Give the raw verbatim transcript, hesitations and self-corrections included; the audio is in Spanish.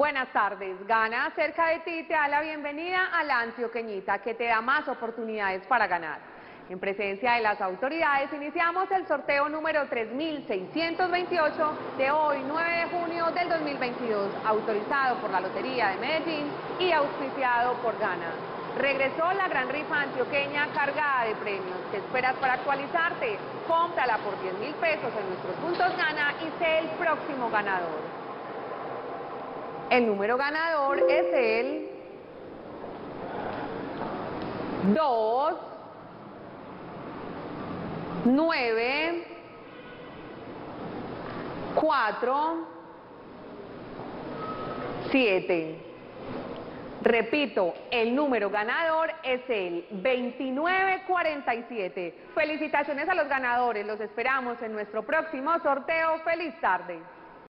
Buenas tardes. Gana cerca de ti te da la bienvenida a la Antioqueñita, que te da más oportunidades para ganar. En presencia de las autoridades iniciamos el sorteo número tres mil seiscientos veintiocho de hoy, nueve de junio del dos mil veintidós, autorizado por la Lotería de Medellín y auspiciado por Gana. Regresó la gran rifa antioqueña cargada de premios. ¿Qué esperas para actualizarte? Cómprala por diez mil pesos en nuestros puntos Gana y sé el próximo ganador. El número ganador es el dos, nueve, cuatro, siete. Repito, el número ganador es el veintinueve cuarenta y siete. Felicitaciones a los ganadores, los esperamos en nuestro próximo sorteo. Feliz tarde.